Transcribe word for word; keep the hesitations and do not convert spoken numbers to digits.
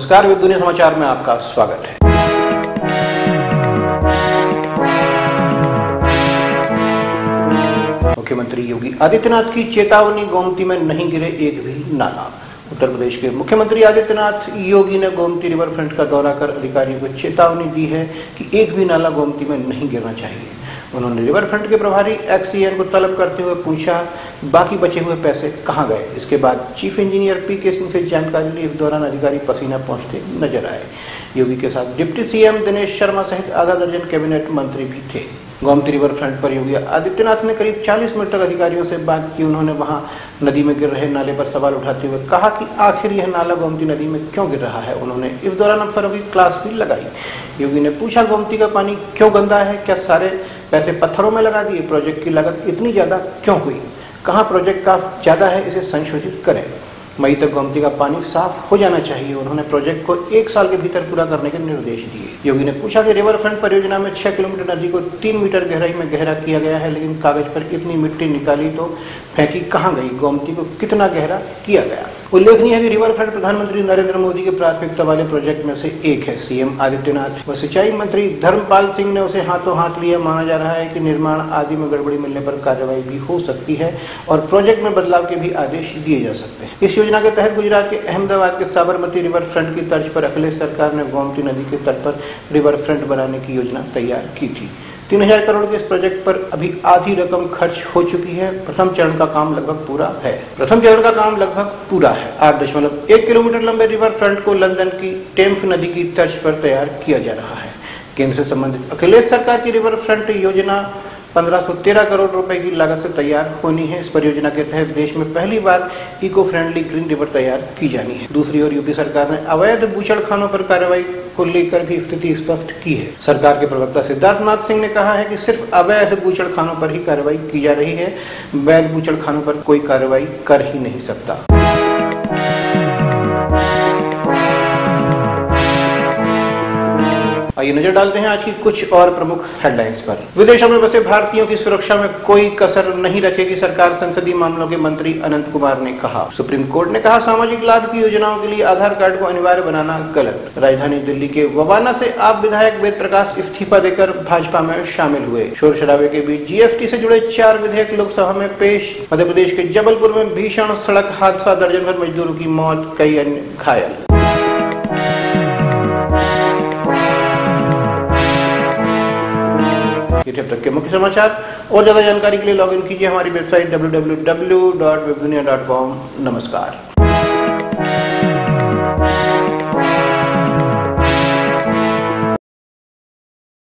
नमस्कार, वेद दुनिया समाचार में आपका स्वागत है। मुख्यमंत्री योगी आदित्यनाथ की चेतावनी, गोमती में नहीं गिरे एक भी नाला। उत्तर प्रदेश के मुख्यमंत्री आदित्यनाथ योगी ने गोमती रिवर फ्रंट का दौरा कर अधिकारियों को चेतावनी दी है कि एक भी नाला गोमती में नहीं गिरना चाहिए। उन्होंने रिवर फ्रंट के प्रभारी एक्स ई एन को तलब करते हुए पूछा बाकी बचे हुए पैसे कहाँ गए। इसके बाद चीफ इंजीनियर पीके सिंह से जानकारी ली। इस दौरान अधिकारी पसीना पहुँचते नजर आए। योगी के साथ डिप्टी सीएम दिनेश शर्मा सहित आधा दर्जन कैबिनेट मंत्री भी थे। गोमती रिवर फ्रंट पर योगी आदित्यनाथ ने करीब चालीस मिनट तक अधिकारियों से बात की। उन्होंने वहां नदी में गिर रहे नाले पर सवाल उठाते हुए कहा कि आखिर यह नाला गोमती नदी में क्यों गिर रहा है। उन्होंने इस दौरान अफसरों की क्लास भी लगाई। योगी ने पूछा, गोमती का पानी क्यों गंदा है? क्या सारे पैसे पत्थरों में लगा दिए? प्रोजेक्ट की लागत इतनी ज़्यादा क्यों हुई? कहाँ प्रोजेक्ट का ज़्यादा है, इसे संशोधित करें। मई तक गोमती का पानी साफ हो जाना चाहिए। उन्होंने प्रोजेक्ट को एक साल के भीतर पूरा करने के निर्देश दिए। योगी ने पूछा कि रिवर फ्रंट परियोजना में छह किलोमीटर नदी को तीन मीटर गहराई में गहरा किया गया है, लेकिन कागज पर इतनी मिट्टी निकाली तो फेंकी कहाँ गई? गोमती को कितना गहरा किया गया? उल्लेखनीय है कि रिवर फ्रंट प्रधानमंत्री नरेंद्र मोदी के प्राथमिकता वाले प्रोजेक्ट में से एक है। सीएम आदित्यनाथ व सिंचाई मंत्री धर्मपाल सिंह ने उसे हाथों हाथ लिया। माना जा रहा है कि निर्माण आदि में गड़बड़ी मिलने पर कार्रवाई भी हो सकती है और प्रोजेक्ट में बदलाव के भी आदेश दिए जा सकते हैं। इस योजना के तहत गुजरात के अहमदाबाद के साबरमती रिवर फ्रंट की तर्ज पर अखिलेश सरकार ने गोमती नदी के तट पर रिवर फ्रंट बनाने की योजना तैयार की थी। तीन हजार करोड़ के इस प्रोजेक्ट पर अभी आधी रकम खर्च हो चुकी है। प्रथम चरण का काम लगभग पूरा है। प्रथम चरण का काम लगभग पूरा है। आठ दशमलव एक किलोमीटर लंबे रिवर फ्रंट को लंदन की टेम्स नदी की तर्ज पर तैयार किया जा रहा है। केंद्र से संबंधित अखिलेश सरकार की रिवर फ्रंट योजना पंद्रह सौ तेरह करोड़ रुपए की लागत से तैयार होनी है। इस परियोजना के तहत देश में पहली बार इको फ्रेंडली ग्रीन रिवर तैयार की जानी है। दूसरी ओर यूपी सरकार ने अवैध बूचड़खानों पर कार्रवाई को लेकर भी स्थिति स्पष्ट की है। सरकार के प्रवक्ता सिद्धार्थनाथ सिंह ने कहा है कि सिर्फ अवैध बूचड़खानों पर ही कार्रवाई की जा रही है। वैध बूचड़खानों पर कोई कार्रवाई कर ही नहीं सकता। आइए नजर डालते हैं आज की कुछ और प्रमुख हेडलाइंस पर। विदेशों में बसे भारतीयों की सुरक्षा में कोई कसर नहीं रखेगी सरकार, संसदीय मामलों के मंत्री अनंत कुमार ने कहा। सुप्रीम कोर्ट ने कहा, सामाजिक लाभ की योजनाओं के लिए आधार कार्ड को अनिवार्य बनाना गलत। राजधानी दिल्ली के ववाना से आप विधायक वेद प्रकाश इस्तीफा देकर भाजपा में शामिल हुए। शोर शराबे के बीच जी एस टी से जुड़े चार विधेयक लोकसभा में पेश। मध्य प्रदेश के जबलपुर में भीषण सड़क हादसा, दर्जन भर मजदूरों की मौत, कई अन्य घायल। ये तब तक के मुख्य समाचार। और ज्यादा जानकारी के लिए लॉग इन कीजिए हमारी website W W W dot Webdunia dot com. नमस्कार।